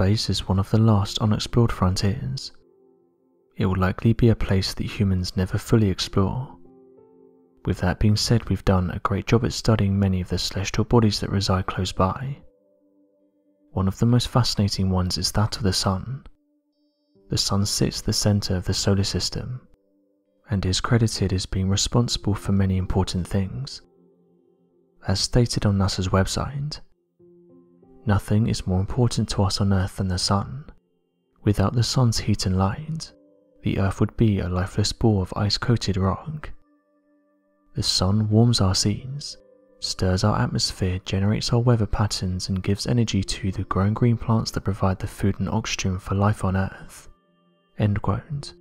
space is one of the last unexplored frontiers. It will likely be a place that humans never fully explore. With that being said, we've done a great job at studying many of the celestial bodies that reside close by. One of the most fascinating ones is that of the Sun. The Sun sits at the center of the solar system, and is credited as being responsible for many important things. As stated on NASA's website, nothing is more important to us on Earth than the Sun. Without the Sun's heat and light, the Earth would be a lifeless ball of ice-coated rock. The Sun warms our seas, stirs our atmosphere, generates our weather patterns, and gives energy to the growing green plants that provide the food and oxygen for life on Earth. End quote.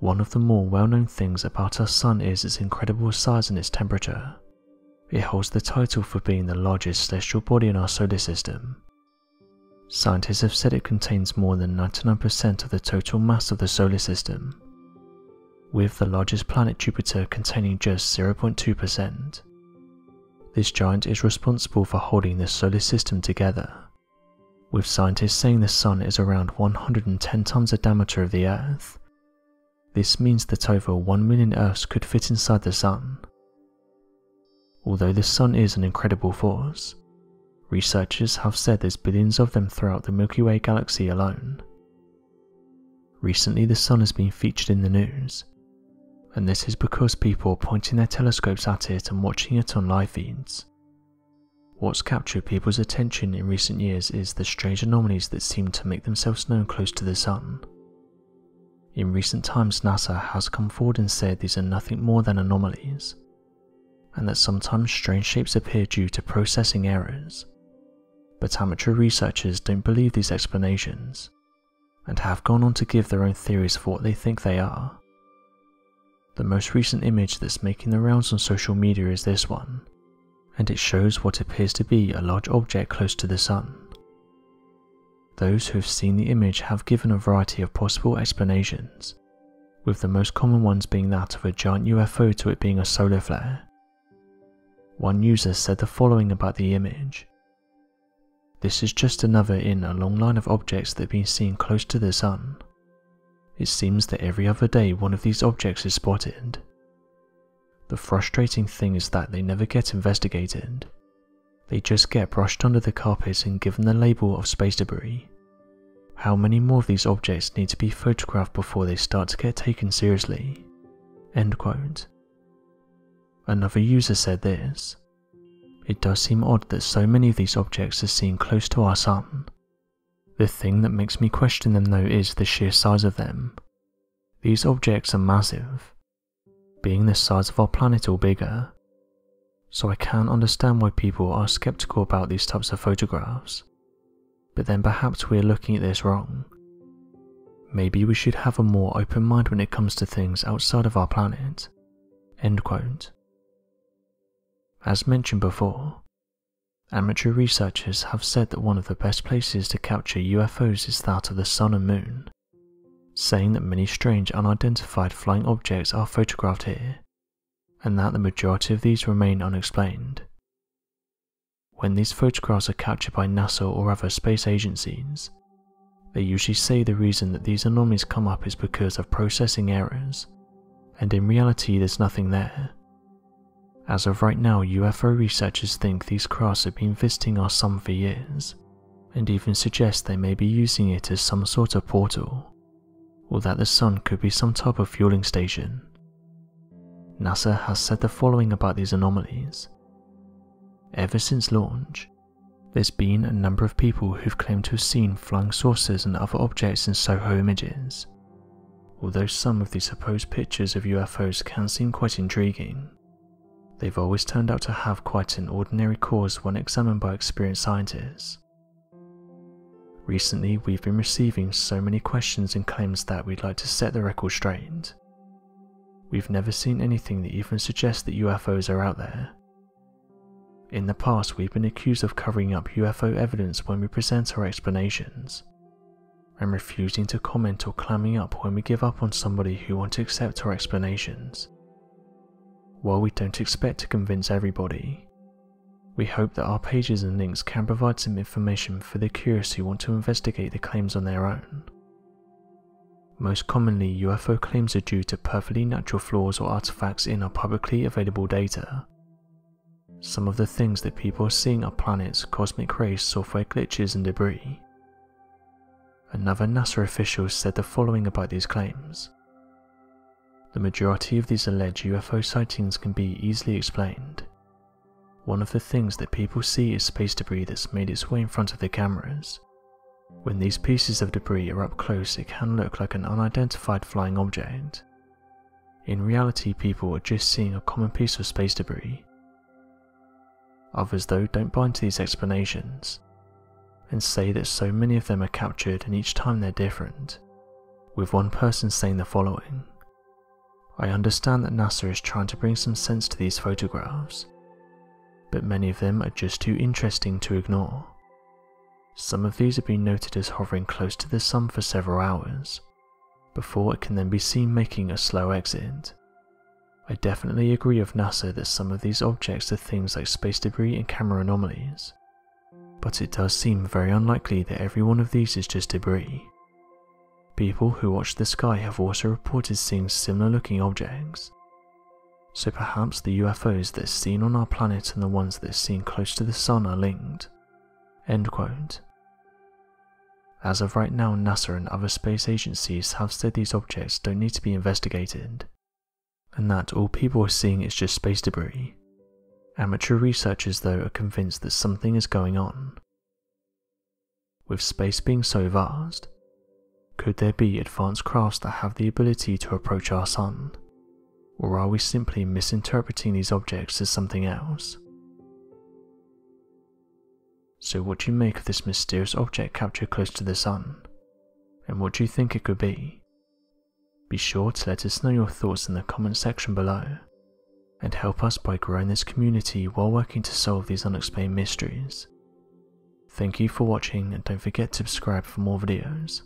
One of the more well-known things about our Sun is its incredible size and its temperature. It holds the title for being the largest celestial body in our solar system. Scientists have said it contains more than 99% of the total mass of the solar system, with the largest planet Jupiter containing just 0.2%. This giant is responsible for holding the solar system together, with scientists saying the Sun is around 110 times the diameter of the Earth. This means that over 1 million Earths could fit inside the Sun. Although the Sun is an incredible force, researchers have said there's billions of them throughout the Milky Way galaxy alone. Recently, the Sun has been featured in the news, and this is because people are pointing their telescopes at it and watching it on live feeds. What's captured people's attention in recent years is the strange anomalies that seem to make themselves known close to the Sun. In recent times, NASA has come forward and said these are nothing more than anomalies, and that sometimes strange shapes appear due to processing errors. But amateur researchers don't believe these explanations, and have gone on to give their own theories of what they think they are. The most recent image that's making the rounds on social media is this one, and it shows what appears to be a large object close to the Sun. Those who have seen the image have given a variety of possible explanations, with the most common ones being that of a giant UFO to it being a solar flare. One user said the following about the image: "This is just another in a long line of objects that have been seen close to the Sun. It seems that every other day one of these objects is spotted. The frustrating thing is that they never get investigated. They just get brushed under the carpet and given the label of space debris. How many more of these objects need to be photographed before they start to get taken seriously?" End quote. Another user said this: "It does seem odd that so many of these objects are seen close to our Sun. The thing that makes me question them though is the sheer size of them. These objects are massive, being the size of our planet or bigger, so I can understand why people are skeptical about these types of photographs. But then perhaps we are looking at this wrong. Maybe we should have a more open mind when it comes to things outside of our planet." End quote. As mentioned before, amateur researchers have said that one of the best places to capture UFOs is that of the Sun and Moon, saying that many strange unidentified flying objects are photographed here, and that the majority of these remain unexplained. When these photographs are captured by NASA or other space agencies, they usually say the reason that these anomalies come up is because of processing errors, and in reality there's nothing there. As of right now, UFO researchers think these crafts have been visiting our Sun for years, and even suggest they may be using it as some sort of portal, or that the Sun could be some type of fueling station. NASA has said the following about these anomalies. Ever since launch, there's been a number of people who've claimed to have seen flying saucers and other objects in SOHO images, although some of the supposed pictures of UFOs can seem quite intriguing. They've always turned out to have quite an ordinary cause when examined by experienced scientists. Recently, we've been receiving so many questions and claims that we'd like to set the record straight. We've never seen anything that even suggests that UFOs are out there. In the past, we've been accused of covering up UFO evidence when we present our explanations, and refusing to comment or clamming up when we give up on somebody who wants to accept our explanations. While we don't expect to convince everybody, We hope that our pages and links can provide some information for the curious who want to investigate the claims on their own. Most commonly, UFO claims are due to perfectly natural flaws or artifacts in our publicly available data. Some of the things that people are seeing are planets, cosmic rays, software glitches and debris. Another NASA official said the following about these claims. The majority of these alleged UFO sightings can be easily explained. One of the things that people see is space debris that's made its way in front of their cameras. When these pieces of debris are up close, it can look like an unidentified flying object. In reality, people are just seeing a common piece of space debris. Others though don't buy into these explanations, and say that so many of them are captured and each time they're different, with one person saying the following. I understand that NASA is trying to bring some sense to these photographs, but many of them are just too interesting to ignore. Some of these have been noted as hovering close to the sun for several hours, before it can then be seen making a slow exit. I definitely agree with NASA that some of these objects are things like space debris and camera anomalies, but it does seem very unlikely that every one of these is just debris. People who watch the sky have also reported seeing similar looking objects, so perhaps the UFOs that are seen on our planet and the ones that are seen close to the sun are linked. End quote. As of right now, NASA and other space agencies have said these objects don't need to be investigated, and that all people are seeing is just space debris. Amateur researchers though are convinced that something is going on. With space being so vast, could there be advanced crafts that have the ability to approach our sun? Or are we simply misinterpreting these objects as something else? So what do you make of this mysterious object captured close to the sun? And what do you think it could be? Be sure to let us know your thoughts in the comment section below, and help us by growing this community while working to solve these unexplained mysteries. Thank you for watching, and don't forget to subscribe for more videos.